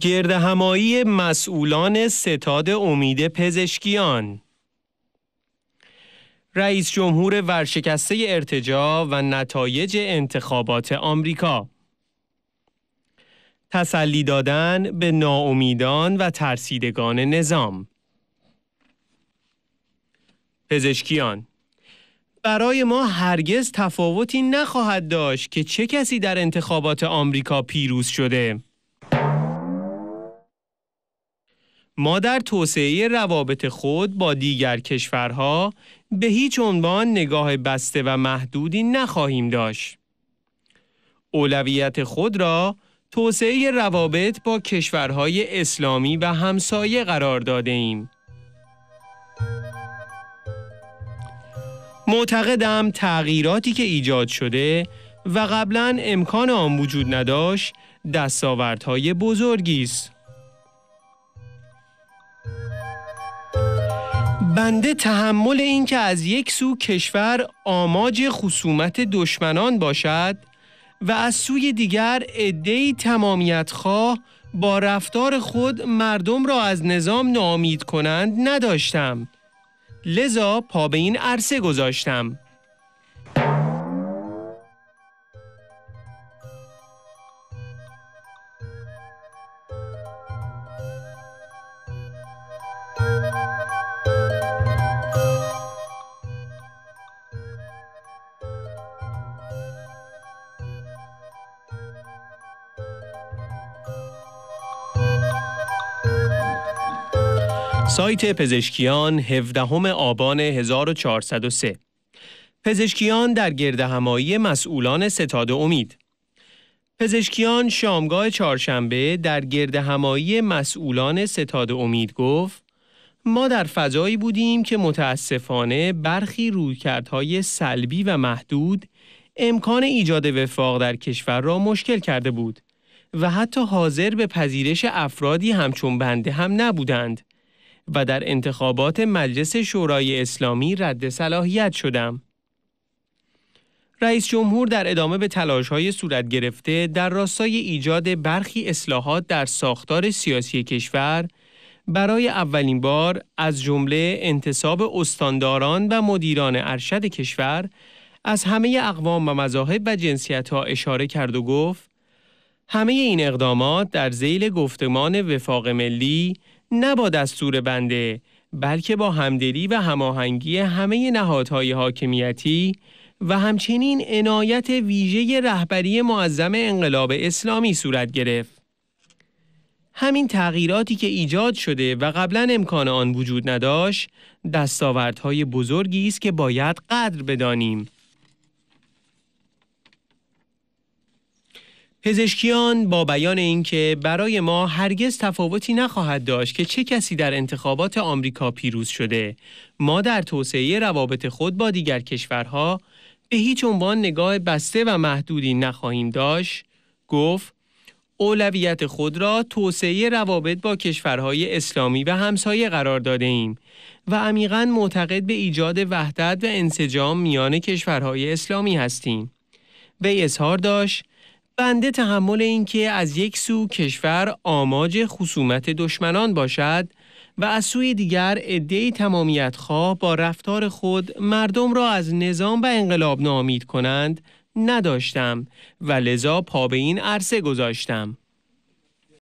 گردهمایی مسئولان ستاد امید پزشکیان. رئیس جمهور ورشکسته ارتجاع و نتایج انتخابات آمریکا. تسلی دادن به ناامیدان و ترسیدگان نظام. پزشکیان: برای ما هرگز تفاوتی نخواهد داشت که چه کسی در انتخابات آمریکا پیروز شده. ما در توسعه روابط خود با دیگر کشورها به هیچ عنوان نگاه بسته و محدودی نخواهیم داشت. اولویت خود را توسعه روابط با کشورهای اسلامی و همسایه قرار داده ایم. معتقدم تغییراتی که ایجاد شده و قبلا امکان آن وجود نداشت دستاوردهای بزرگی است. بنده تحمل این که از یک سو کشور آماج خصومت دشمنان باشد و از سوی دیگر عده‌ای تمامیت‌خواه با رفتار خود مردم را از نظام ناامید کنند نداشتم. لذا پا به این عرصه گذاشتم. سایت پزشکیان، 17 آبان 1403. پزشکیان در گردهمایی مسئولان ستاد امید. پزشکیان شامگاه چهارشنبه در گردهمایی مسئولان ستاد امید گفت: ما در فضایی بودیم که متاسفانه برخی رویکردهای سلبی و محدود امکان ایجاد وفاق در کشور را مشکل کرده بود و حتی حاضر به پذیرش افرادی همچون بنده هم نبودند و در انتخابات مجلس شورای اسلامی رد صلاحیت شدم. رئیس جمهور در ادامه به تلاش‌های صورت گرفته در راستای ایجاد برخی اصلاحات در ساختار سیاسی کشور برای اولین بار از جمله انتصاب استانداران و مدیران ارشد کشور از همه اقوام و مذاهب و جنسیت‌ها اشاره کرد و گفت: همه این اقدامات در ذیل گفتمان وفاق ملی نه با دستور بنده بلکه با همدلی و هماهنگی همه نهادهای حاکمیتی و همچنین عنایت ویژه رهبری معظم انقلاب اسلامی صورت گرفت. همین تغییراتی که ایجاد شده و قبلا امکان آن وجود نداشت دستاوردهای بزرگی است که باید قدر بدانیم. پزشکیان با بیان اینکه برای ما هرگز تفاوتی نخواهد داشت که چه کسی در انتخابات آمریکا پیروز شده، ما در توسعه روابط خود با دیگر کشورها به هیچ عنوان نگاه بسته و محدودی نخواهیم داشت، گفت: اولویت خود را توسعه روابط با کشورهای اسلامی و همسایه قرار داده ایم و عمیقاً معتقد به ایجاد وحدت و انسجام میان کشورهای اسلامی هستیم. وی اظهار داشت: بنده تحمل اینکه از یک سو کشور آماج خصومت دشمنان باشد و از سوی دیگر عده‌ای تمامیت‌خواه با رفتار خود مردم را از نظام و انقلاب ناامید کنند نداشتم و لذا پا به این عرصه گذاشتم.